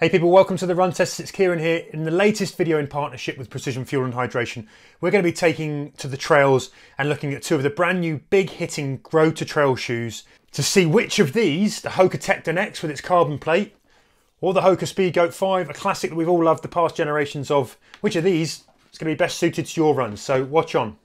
Hey people, welcome to The Run Testers. It's Kieran here. In the latest video in partnership with Precision Fuel and Hydration, we're going to be taking to the trails and looking at two of the brand new big hitting road to trail shoes to see which of these, the Hoka Tecton X with its carbon plate or the Hoka Speedgoat 5, a classic that we've all loved the past generations of, which of these is going to be best suited to your runs. So watch on.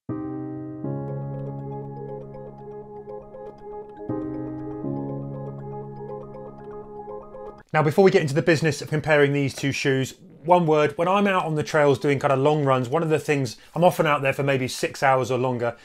Now, before we get into the business of comparing these two shoes, one word: when I'm out on the trails doing kind of long runs, one of the things, I'm often out there for maybe 6 hours or longer,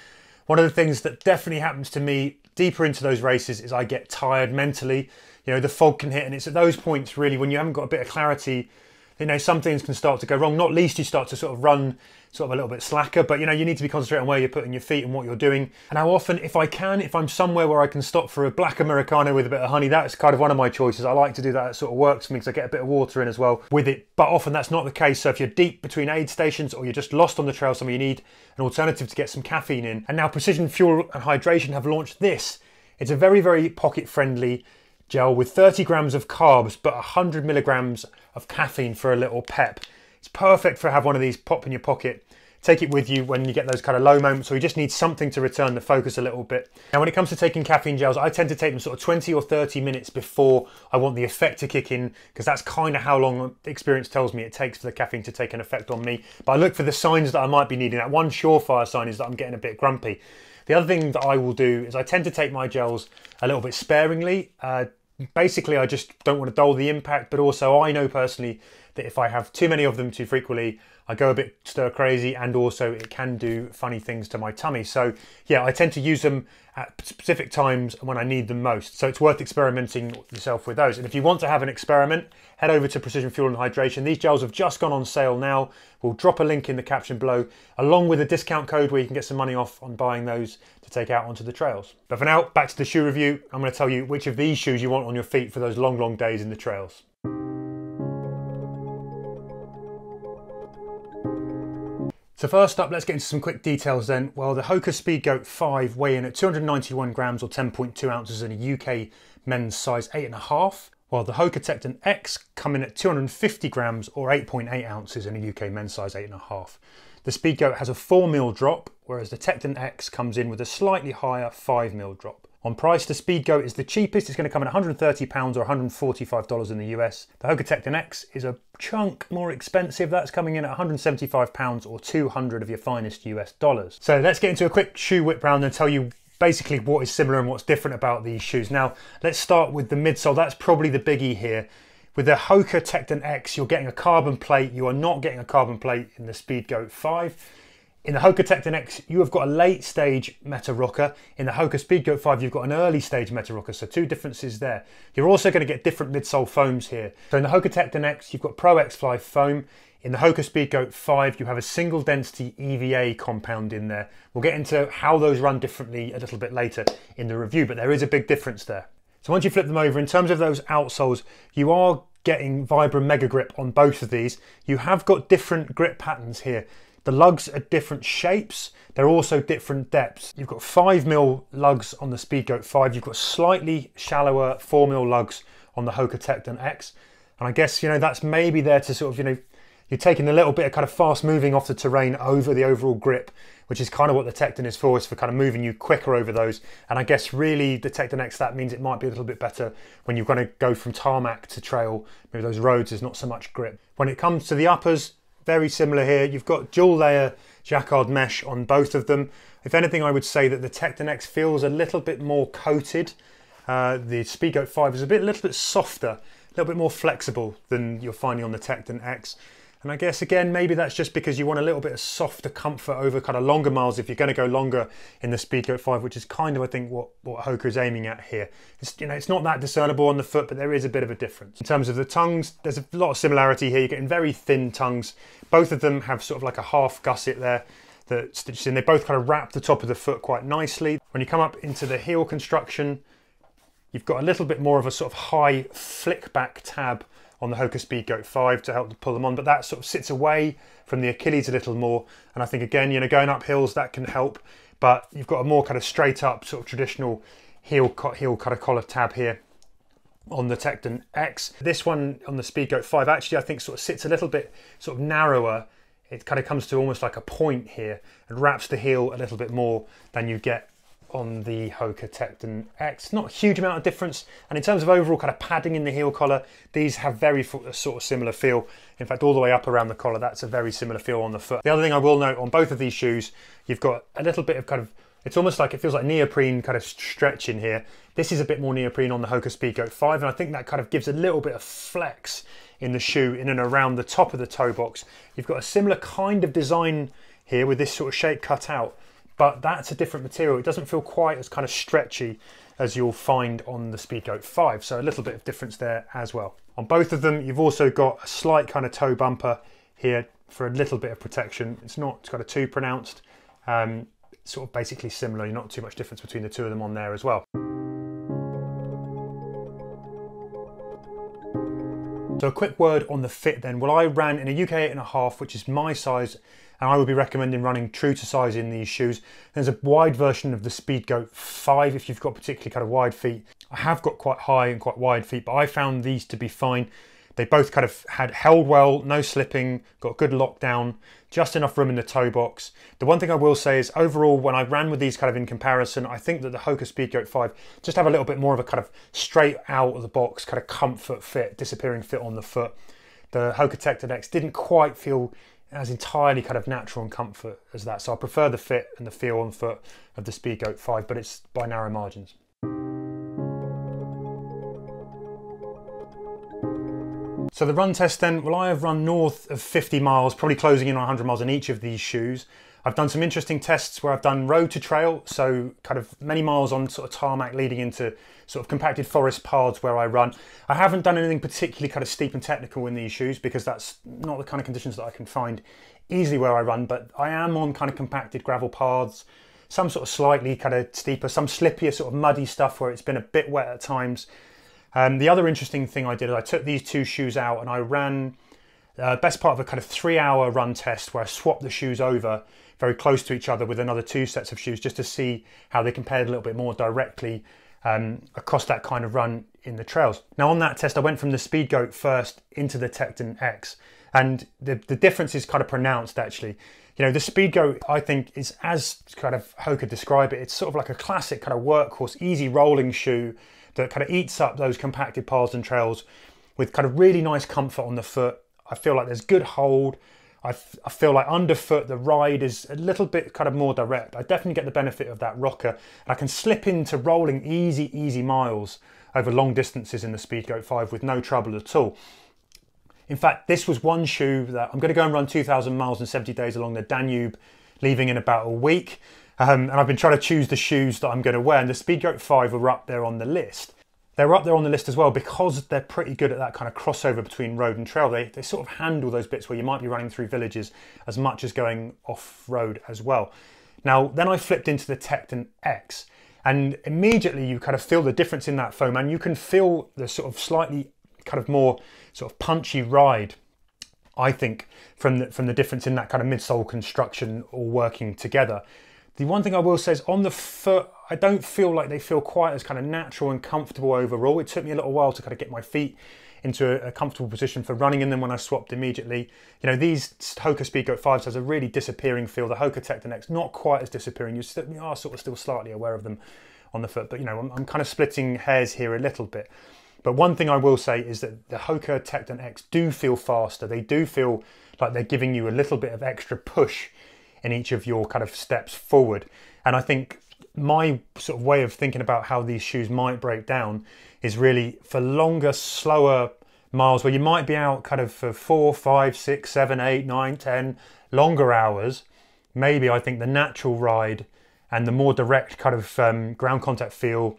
one of the things that definitely happens to me deeper into those races is I get tired mentally. You know, the fog can hit, and it's at those points really when you haven't got a bit of clarity, you know, some things can start to go wrong. Not least, you start to sort of run sort of a little bit slacker, but you know, you need to be concentrating on where you're putting your feet and what you're doing. And how often, if I'm somewhere where I can stop for a black Americano with a bit of honey, that's kind of one of my choices. I like to do that. It sort of works for me because I get a bit of water in as well with it, but often that's not the case. So if you're deep between aid stations or you're just lost on the trail somewhere, you need an alternative to get some caffeine in. And now Precision Fuel and Hydration have launched this. It's a very, very pocket-friendly gel with 30 grams of carbs but 100 milligrams of caffeine for a little pep. It's perfect for have one of these pop in your pocket, take it with you when you get those kind of low moments or you just need something to return the focus a little bit. Now when it comes to taking caffeine gels, I tend to take them sort of 20 or 30 minutes before I want the effect to kick in, because that's kind of how long experience tells me it takes for the caffeine to take an effect on me. But I look for the signs that I might be needing. That one surefire sign is that I'm getting a bit grumpy. The other thing that I will do is I tend to take my gels a little bit sparingly. Basically, I just don't want to dull the impact, but also I know personally that if I have too many of them too frequently, I go a bit stir crazy, and also it can do funny things to my tummy. So yeah, I tend to use them at specific times when I need them most. So it's worth experimenting yourself with those. And if you want to have an experiment, head over to Precision Fuel and Hydration. These gels have just gone on sale now. We'll drop a link in the caption below, along with a discount code where you can get some money off on buying those to take out onto the trails. But for now, back to the shoe review. I'm going to tell you which of these shoes you want on your feet for those long, long days in the trails. So first up, let's get into some quick details then. Well, the Hoka Speedgoat 5 weigh in at 291 grams or 10.2 ounces in a UK men's size 8.5, while the Hoka Tecton X come in at 250 grams or 8.8 ounces in a UK men's size 8.5. The Speedgoat has a 4mm drop, whereas the Tecton X comes in with a slightly higher 5mm drop. On price, the Speedgoat is the cheapest. It's going to come in at £130 or $145 in the US. The Hoka Tecton X is a chunk more expensive. That's coming in at £175 or 200 of your finest US dollars. So let's get into a quick shoe whip round and tell you basically what is similar and what's different about these shoes. Now, let's start with the midsole. That's probably the biggie here. With the Hoka Tecton X, you're getting a carbon plate. You are not getting a carbon plate in the Speedgoat 5. In the Hoka Tecton X, you have got a late stage Meta Rocker. In the Hoka Speedgoat 5, you've got an early stage Meta Rocker, so two differences there. You're also going to get different midsole foams here. So in the Hoka Tecton X, you've got Pro X-Fly foam. In the Hoka Speedgoat 5, you have a single density EVA compound in there. We'll get into how those run differently a little bit later in the review, but there is a big difference there. So once you flip them over, in terms of those outsoles, you are getting Vibram Mega Grip on both of these. You have got different grip patterns here. The lugs are different shapes, they're also different depths. You've got 5mm lugs on the Speedgoat 5, you've got slightly shallower 4mm lugs on the Hoka Tecton X. And I guess, you know, that's maybe there to sort of, you know, you're taking a little bit of kind of fast moving off the terrain over the overall grip, which is kind of what the Tecton is for. It's for kind of moving you quicker over those. And I guess really the Tecton X, that means it might be a little bit better when you're going to go from tarmac to trail. Maybe those roads, there's not so much grip. When it comes to the uppers, very similar here. You've got dual layer Jacquard mesh on both of them. If anything, I would say that the Tecton X feels a little bit more coated. The Speedgoat 5 is a little bit softer, a little bit more flexible than you're finding on the Tecton X. And I guess, again, maybe that's just because you want a little bit of softer comfort over kind of longer miles if you're going to go longer in the Speedgoat 5, which is kind of, I think, what Hoka is aiming at here. It's, you know, it's not that discernible on the foot, but there is a bit of a difference. In terms of the tongues, there's a lot of similarity here. You're getting very thin tongues. Both of them have sort of like a half gusset there that stitches in. They both kind of wrap the top of the foot quite nicely. When you come up into the heel construction, you've got a little bit more of a sort of high flick back tab on the Hoka Speedgoat 5 to help to pull them on, but that sort of sits away from the Achilles a little more. And I think, again, you know, going up hills, that can help, but you've got a more kind of straight up sort of traditional heel kind of collar tab here. on the Tecton X. This one on the Speedgoat 5 actually I think sort of sits a little bit sort of narrower. It kind of comes to almost like a point here and wraps the heel a little bit more than you get on the Hoka Tecton X. Not a huge amount of difference, and in terms of overall kind of padding in the heel collar, these have very sort of similar feel. In fact, all the way up around the collar, that's a very similar feel on the foot. The other thing I will note on both of these shoes, you've got a little bit of kind of, it's almost like it feels like neoprene kind of stretch in here. This is a bit more neoprene on the Hoka Speedgoat 5, and I think that kind of gives a little bit of flex in the shoe in and around the top of the toe box. You've got a similar kind of design here with this sort of shape cut out, but that's a different material. It doesn't feel quite as kind of stretchy as you'll find on the Speedgoat 5, so a little bit of difference there as well. On both of them, you've also got a slight kind of toe bumper here for a little bit of protection. It's not kind of too pronounced. Sort of basically similar, not too much difference between the two of them on there as well. So a quick word on the fit then. Well, I ran in a UK 8.5, which is my size, and I would be recommending running true to size in these shoes. There's a wide version of the Speedgoat 5 if you've got particularly kind of wide feet. I have got quite high and quite wide feet, but I found these to be fine. They both kind of held well, no slipping, got good lockdown, just enough room in the toe box. The one thing I will say is overall, when I ran with these kind of in comparison, I think that the Hoka Speedgoat 5 just have a little bit more of a kind of straight out of the box, kind of comfort fit, disappearing fit on the foot. The Hoka Tecton X didn't quite feel as entirely kind of natural and comfort as that. So I prefer the fit and the feel on foot of the Speedgoat 5, but it's by narrow margins. So the run test then, well, I have run north of 50 miles, probably closing in on 100 miles in each of these shoes. I've done some interesting tests where I've done road to trail, so kind of many miles on sort of tarmac leading into sort of compacted forest paths where I run. I haven't done anything particularly kind of steep and technical in these shoes because that's not the kind of conditions that I can find easily where I run, but I am on kind of compacted gravel paths, some sort of slightly kind of steeper, some slippier sort of muddy stuff where it's been a bit wet at times. The other interesting thing I did is I took these two shoes out and I ran best part of a kind of 3-hour run test where I swapped the shoes over very close to each other with another two sets of shoes just to see how they compared a little bit more directly across that kind of run in the trails. Now on that test I went from the Speedgoat first into the Tecton X, and the difference is kind of pronounced actually. You know, the Speedgoat, I think, is, as kind of Hoka describe it, it's sort of like a classic kind of workhorse, easy rolling shoe that kind of eats up those compacted paths and trails with kind of really nice comfort on the foot. I feel like there's good hold. I feel like underfoot the ride is a little bit kind of more direct. I definitely get the benefit of that rocker, and I can slip into rolling easy miles over long distances in the Speedgoat 5 with no trouble at all. In fact, this was one shoe that I'm going to go and run 2,000 miles in 70 days along the Danube, leaving in about a week. And I've been trying to choose the shoes that I'm going to wear, and the Speedgoat 5 were up there on the list. They were up there on the list as well because they're pretty good at that kind of crossover between road and trail. They sort of handle those bits where you might be running through villages as much as going off-road as well. Now, then I flipped into the Tecton X, and immediately you kind of feel the difference in that foam, and you can feel the sort of slightly kind of more sort of punchy ride, I think, from the difference in that kind of midsole construction all working together. The one thing I will say is on the foot, I don't feel like they feel quite as kind of natural and comfortable overall. It took me a little while to kind of get my feet into a comfortable position for running in them when I swapped immediately. You know, these Hoka Speedgoat 5s has a really disappearing feel. The Hoka Tecton X, not quite as disappearing. You are sort of still slightly aware of them on the foot, but you know, I'm kind of splitting hairs here a little bit. But one thing I will say is that the Hoka Tecton X do feel faster. They do feel like they're giving you a little bit of extra push in each of your kind of steps forward. And I think my sort of way of thinking about how these shoes might break down is really for longer, slower miles where you might be out kind of for 4, 5, 6, 7, 8, 9, 10 longer hours. Maybe I think the natural ride and the more direct kind of ground contact feel,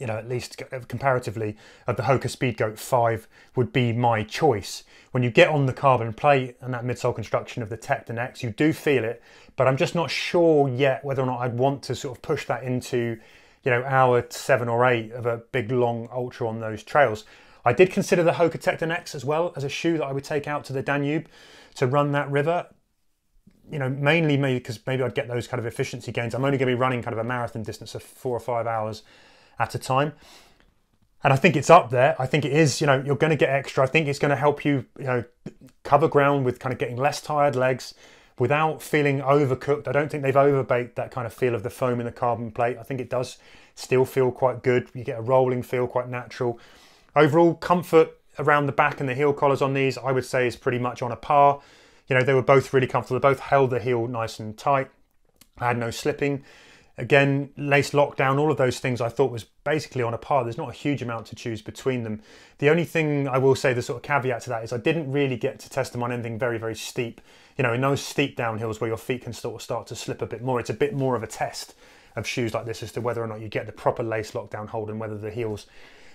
you know, at least comparatively, of the Hoka Speedgoat 5 would be my choice. When you get on the carbon plate and that midsole construction of the Tecton X, you do feel it, but I'm just not sure yet whether or not I'd want to sort of push that into, you know, hour 7 or 8 of a big long ultra on those trails. I did consider the Hoka Tecton X as well as a shoe that I would take out to the Danube to run that river. You know, mainly because maybe I'd get those kind of efficiency gains. I'm only going to be running kind of a marathon distance of 4 or 5 hours at a time. And I think it's up there. I think it is, you know, you're going to get extra. I think it's going to help you, you know, cover ground with kind of getting less tired legs without feeling overcooked. I don't think they've overbaked that kind of feel of the foam in the carbon plate. I think it does still feel quite good. You get a rolling feel, quite natural. Overall comfort around the back and the heel collars on these, I would say, is pretty much on a par. You know, they were both really comfortable. They both held the heel nice and tight. I had no slipping. Again, lace lockdown, all of those things I thought was basically on a par. There's not a huge amount to choose between them. The only thing I will say, the sort of caveat to that, is I didn't really get to test them on anything very, very steep. You know, in those steep downhills where your feet can sort of start to slip a bit more, it's a bit more of a test of shoes like this as to whether or not you get the proper lace lockdown hold and whether the heels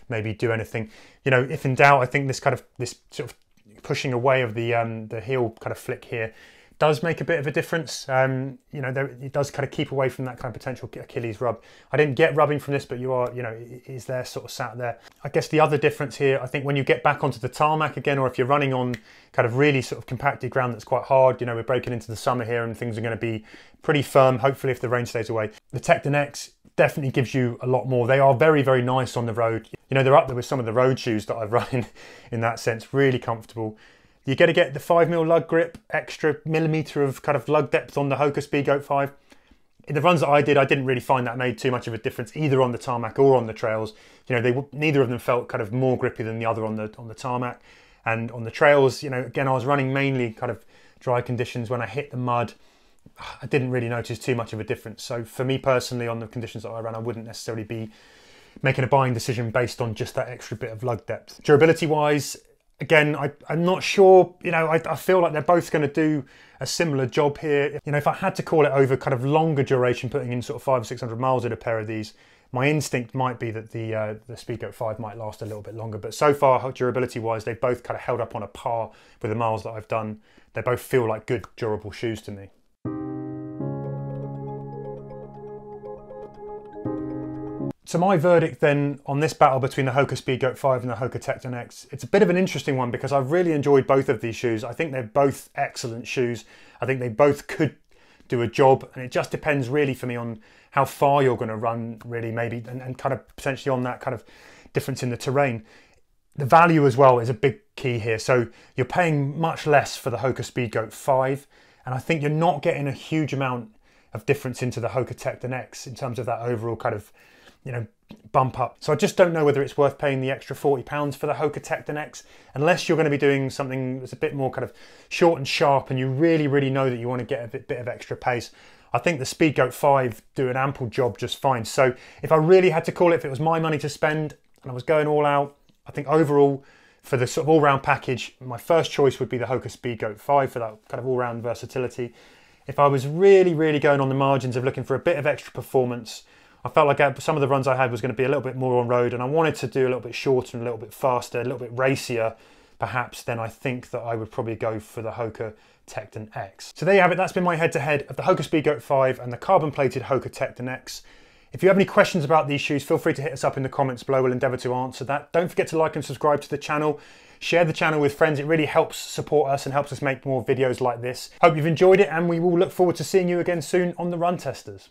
maybe do anything. You know, if in doubt, I think this kind of, this sort of pushing away of the heel kind of flick here does make a bit of a difference. You know, it does kind of keep away from that kind of potential Achilles rub. I didn't get rubbing from this, but you are, you know, it is there, sort of sat there. I guess the other difference here, I think when you get back onto the tarmac again, or if you're running on kind of really sort of compacted ground that's quite hard, you know, we're breaking into the summer here and things are going to be pretty firm, hopefully, if the rain stays away. The Tecton X definitely gives you a lot more. They are very, very nice on the road. You know, they're up there with some of the road shoes that I've run in that sense, really comfortable. You're going to get the 5mm lug grip, extra millimetre of kind of lug depth on the Hoka Speedgoat 5. In the runs that I did, I didn't really find that made too much of a difference either on the tarmac or on the trails. You know, neither of them felt kind of more grippy than the other on the tarmac. And on the trails, you know, again, I was running mainly kind of dry conditions. When I hit the mud, I didn't really notice too much of a difference. So for me personally, on the conditions that I ran, I wouldn't necessarily be making a buying decision based on just that extra bit of lug depth. Durability-wise, again, I'm not sure, you know, I feel like they're both going to do a similar job here. You know, if I had to call it over kind of longer duration, putting in sort of 500 or 600 miles in a pair of these, my instinct might be that the Speedgoat 5 might last a little bit longer. But so far, durability-wise, they've both kind of held up on a par with the miles that I've done. They both feel like good, durable shoes to me. So my verdict then on this battle between the Hoka Speedgoat 5 and the Hoka Tecton X, it's a bit of an interesting one because I've really enjoyed both of these shoes. I think they're both excellent shoes. I think they both could do a job, and it just depends really for me on how far you're going to run really, maybe, and kind of potentially on that kind of difference in the terrain. The value as well is a big key here. So you're paying much less for the Hoka Speedgoat 5, and I think you're not getting a huge amount of difference into the Hoka Tecton X in terms of that overall kind of, you know, bump up. So I just don't know whether it's worth paying the extra £40 for the Hoka Tecton X, unless you're going to be doing something that's a bit more kind of short and sharp and you really, really know that you want to get a bit of extra pace. I think the Speedgoat 5 do an ample job just fine. So if I really had to call it, if it was my money to spend and I was going all out, I think overall for the sort of all-round package, my first choice would be the Hoka Speedgoat 5 for that kind of all-round versatility. If I was really, really going on the margins of looking for a bit of extra performance, I felt like some of the runs I had was going to be a little bit more on road, and I wanted to do a little bit shorter and a little bit faster, a little bit racier perhaps, then I think that I would probably go for the Hoka Tecton X. So there you have it. That's been my head-to-head of the Hoka Speedgoat 5 and the carbon-plated Hoka Tecton X. If you have any questions about these shoes, feel free to hit us up in the comments below. We'll endeavour to answer that. Don't forget to like and subscribe to the channel. Share the channel with friends. It really helps support us and helps us make more videos like this. Hope you've enjoyed it, and we will look forward to seeing you again soon on The Run Testers.